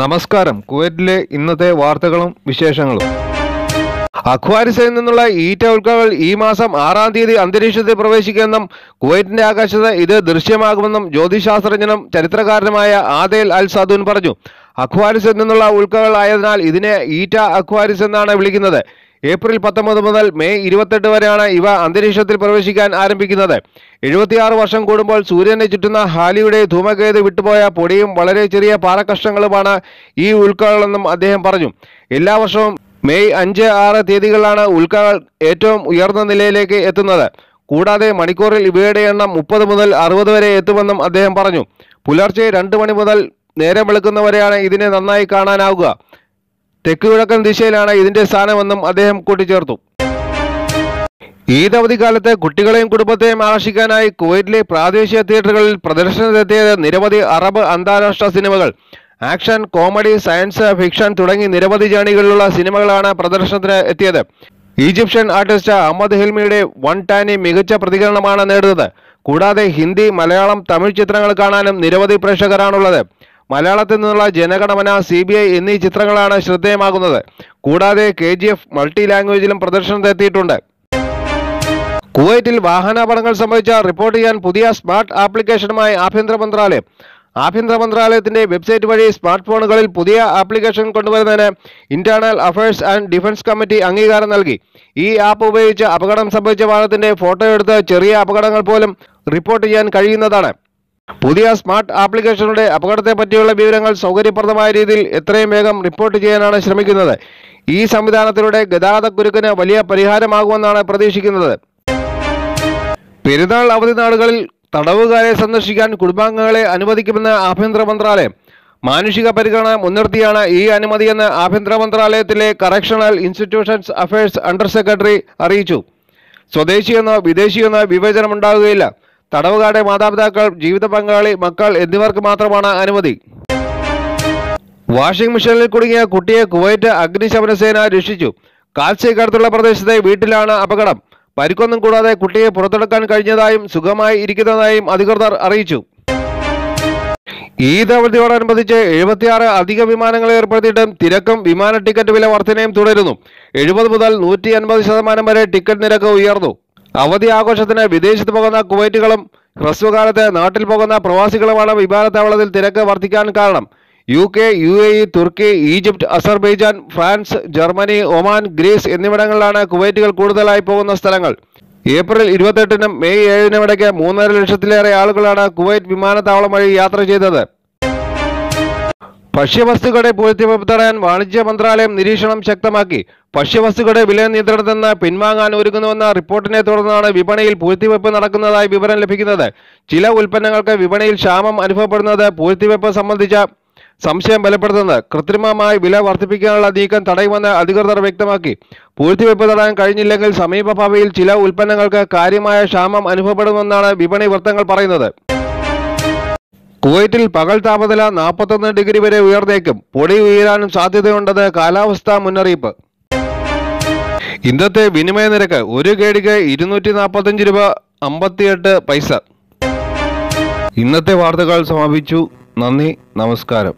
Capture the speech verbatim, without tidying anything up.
നമസ്കാരം. കുവൈറ്റിലെ ഇന്നത്തെ വാർത്തകളും വിശേഷങ്ങളും. അക്വാരിസിൽ നിന്നുള്ള ഈറ്റ ഉൽക്കകൾ ഈ മാസം ആറാം തീയതി അന്തരീക്ഷത്തിൽ പ്രവേശിക്കുമെന്നും കുവൈറ്റിന്റെ ആകാശത്ത് ഇത് ദൃശ്യമാകുമെന്നും ജ്യോതിശാസ്ത്രജ്ഞനും ചരിത്രകാരനുമായ ആദേൽ അൽ സദൂൻ പറഞ്ഞു. അക്വാരിസിൽ നിന്നുള്ള ഉൽക്കകൾ ആയതിനാൽ ഇതിനെ ഈറ്റ അക്വാരിസ് എന്നാണ് വിളിക്കുന്നത്. ഏപ്രിൽ പത്തൊമ്പത് മുതൽ മെയ് ഇരുപത്തെട്ട് വരെയാണ് ഇവ അന്തരീക്ഷത്തിൽ പ്രവേശിക്കാൻ ആരംഭിക്കുന്നത്. എഴുപത്തിയാറ് വർഷം കൂടുമ്പോൾ സൂര്യനെ ചുറ്റുന്ന ഹാലിയുടെ ധൂമകേതു വിട്ടുപോയ പൊടിയും വളരെ ചെറിയ പാറക്കഷ്ണങ്ങളുമാണ് ഈ ഉൽക്കകളെന്നും അദ്ദേഹം പറഞ്ഞു. എല്ലാ വർഷവും മെയ് അഞ്ച് ആറ് തീയതികളിലാണ് ഉൽക്കകൾ ഏറ്റവും ഉയർന്ന നിലയിലേക്ക് എത്തുന്നത്. കൂടാതെ മണിക്കൂറിൽ ഇവയുടെ എണ്ണം മുപ്പത് മുതൽ അറുപത് വരെ എത്തുമെന്നും അദ്ദേഹം പറഞ്ഞു. പുലർച്ചെ രണ്ട് മണി മുതൽ നേരം വെളുക്കുന്നവരെയാണ് ഇതിനെ നന്നായി കാണാനാവുക. തെക്ക് കിഴക്കൻ ദിശയിലാണ് ഇതിന്റെ സ്ഥാനമെന്നും അദ്ദേഹം കൂട്ടിച്ചേർത്തു. ഈദ് അവധിക്കാലത്ത് കുട്ടികളെയും കുടുംബത്തെയും ആകർഷിക്കാനായി കുവൈറ്റിലെ പ്രാദേശിക തിയേറ്ററുകളിൽ പ്രദർശനത്തിലെത്തിയത് നിരവധി അറബ് അന്താരാഷ്ട്ര സിനിമകൾ. ആക്ഷൻ, കോമഡി, സയൻസ് ഫിക്ഷൻ തുടങ്ങി നിരവധി ജേണികളിലുള്ള സിനിമകളാണ് പ്രദർശനത്തിന് എത്തിയത്. ഈജിപ്ഷ്യൻ ആർട്ടിസ്റ്റ് അഹമ്മദ് ഹിൽമിയുടെ വൺ ടാനി മികച്ച പ്രതികരണമാണ് നേടുന്നത്. കൂടാതെ ഹിന്ദി, മലയാളം, തമിഴ് ചിത്രങ്ങൾ കാണാനും നിരവധി പ്രേക്ഷകരാണുള്ളത്. മലയാളത്തിൽ നിന്നുള്ള ജനഗണമന, സി ബി ഐ എന്നീ ചിത്രങ്ങളാണ് ശ്രദ്ധേയമാകുന്നത്. കൂടാതെ കെ ജി എഫ് മൾട്ടി ലാംഗ്വേജിലും പ്രദർശനത്തിലെത്തിയിട്ടുണ്ട്. കുവൈറ്റിൽ വാഹനാപകടങ്ങൾ സംബന്ധിച്ച റിപ്പോർട്ട് ചെയ്യാൻ പുതിയ സ്മാർട്ട് ആപ്ലിക്കേഷനുമായി ആഭ്യന്തര മന്ത്രാലയം. ആഭ്യന്തര മന്ത്രാലയത്തിന്റെ വെബ്സൈറ്റ് വഴി സ്മാർട്ട് ഫോണുകളിൽ പുതിയ ആപ്ലിക്കേഷൻ കൊണ്ടുവരുന്നതിന് internal affairs and defence committee അംഗീകാരം നൽകി. ഈ ആപ്പ് ഉപയോഗിച്ച് അപകടം സംഭവിച്ച വാഹനത്തിന്റെ ഫോട്ടോ എടുത്ത് ചെറിയ അപകടങ്ങൾ പോലും റിപ്പോർട്ട് ചെയ്യാൻ കഴിയുന്നതാണ്. പുതിയ സ്മാർട്ട് ആപ്ലിക്കേഷനുകളുടെ അപകടത്തെ പറ്റിയുള്ള വിവരങ്ങൾ സൗകര്യപ്രദമായ രീതിയിൽ എത്രയും വേഗം റിപ്പോർട്ട് ചെയ്യാനാണ് ശ്രമിക്കുന്നത്. ഈ സംവിധാനത്തിലൂടെ ഗതാഗതക്കുരുക്കിന് വലിയ പരിഹാരമാകുമെന്നാണ് പ്രതീക്ഷിക്കുന്നത്. പെരുന്നാൾ അവധി നാളുകളിൽ തടവുകാരെ സന്ദർശിക്കാൻ കുടുംബാംഗങ്ങളെ അനുവദിക്കുമെന്ന് ആഭ്യന്തര മന്ത്രാലയം. മാനുഷിക പരിഗണന മുൻനിർത്തിയാണ് ഈ അനുമതിയെന്ന് ആഭ്യന്തര മന്ത്രാലയത്തിലെ correctional institutions affairs under secretary അറിയിച്ചു. സ്വദേശിയെന്നോ വിദേശിയെന്നോ വിവേചനമുണ്ടാവുകയില്ല. തടവുകാരുടെ മാതാപിതാക്കൾ, ജീവിത പങ്കാളി, മക്കൾ എന്നിവർക്ക് മാത്രമാണ് അനുമതി. വാഷിംഗ് മെഷീനിൽ കുടുങ്ങിയ കുട്ടിയെ കുവൈറ്റ് അഗ്നിശമന സേന രക്ഷിച്ചു. കാൽച്ചയ്ക്കടുത്തുള്ള പ്രദേശത്തെ വീട്ടിലാണ് അപകടം. പരിക്കൊന്നും കൂടാതെ കുട്ടിയെ പുറത്തെടുക്കാൻ കഴിഞ്ഞതായും സുഖമായി ഇരിക്കുന്നതായും അധികൃതർ അറിയിച്ചു. ഈദ് അവധിയോടനുബന്ധിച്ച് എഴുപത്തിയാറ് അധിക വിമാനങ്ങൾ ഏർപ്പെടുത്തിയിട്ടും തിരക്കും വിമാന ടിക്കറ്റ് വില വർധനയും തുടരുന്നു. എഴുപത് മുതൽ നൂറ്റി അൻപത് ശതമാനം വരെ ടിക്കറ്റ് നിരക്ക് ഉയർന്നു. അവധി ആഘോഷത്തിന് വിദേശത്ത് പോകുന്ന കുവൈറ്റുകളും ഹ്രസ്വകാലത്ത് നാട്ടിൽ പോകുന്ന പ്രവാസികളുമാണ് വിമാനത്താവളത്തിൽ തിരക്ക് വർദ്ധിക്കാൻ കാരണം. U K, U A E, Turkey, Egypt, Azerbaijan, France, Germany, Oman, Greece എന്നിവിടങ്ങളിലാണ് കുവൈറ്റുകൾ കൂടുതലായി പോകുന്ന സ്ഥലങ്ങൾ. ഏപ്രിൽ ഇരുപത്തെട്ടിനും മെയ് ഏഴിനും ഇടയ്ക്ക് മൂന്നര ലക്ഷത്തിലേറെ ആളുകളാണ് കുവൈറ്റ് വിമാനത്താവളം വഴി യാത്ര ചെയ്തത്. ഭക്ഷ്യവസ്തുക്കളുടെ പൂഴ്ത്തിവെപ്പ് തടയാൻ വാണിജ്യ മന്ത്രാലയം നിരീക്ഷണം ശക്തമാക്കി. ഭക്ഷ്യവസ്തുക്കളുടെ വില നിയന്ത്രണത്തിൽ നിന്ന് പിൻവാങ്ങാൻ ഒരുങ്ങുന്നുവെന്ന റിപ്പോർട്ടിനെ തുടർന്നാണ് വിപണിയിൽ പൂഴ്ത്തിവെപ്പ് നടക്കുന്നതായി വിവരം ലഭിക്കുന്നത്. ചില ഉൽപ്പന്നങ്ങൾക്ക് വിപണിയിൽ ക്ഷാമം അനുഭവപ്പെടുന്നത് പൂഴ്ത്തിവെപ്പ് സംബന്ധിച്ച സംശയം ബലപ്പെടുത്തുന്നത്. കൃത്രിമമായി വില വർദ്ധിപ്പിക്കാനുള്ള നീക്കം തടയുമെന്ന് അധികൃതർ വ്യക്തമാക്കി. പൂഴ്ത്തിവെപ്പ് തടയാൻ കഴിഞ്ഞില്ലെങ്കിൽ സമീപഭാവിയിൽ ചില ഉൽപ്പന്നങ്ങൾക്ക് കാര്യമായ ക്ഷാമം അനുഭവപ്പെടുമെന്നാണ് വിപണി വൃത്തങ്ങൾ പറയുന്നത്. കുവൈറ്റിൽ പകൽ താപനില നാൽപ്പത്തൊന്ന് ഡിഗ്രി വരെ ഉയർന്നേക്കും. പൊടി ഉയരാനും സാധ്യതയുണ്ടെന്ന് കാലാവസ്ഥാ മുന്നറിയിപ്പ്. ഇന്നത്തെ വിനിമയ നിരക്ക് ഒരു കേടിക്ക് ഇരുന്നൂറ്റി നാൽപ്പത്തഞ്ച് രൂപ അമ്പത്തിയെട്ട് പൈസ. ഇന്നത്തെ വാർത്തകൾ സമാപിച്ചു. നന്ദി, നമസ്കാരം.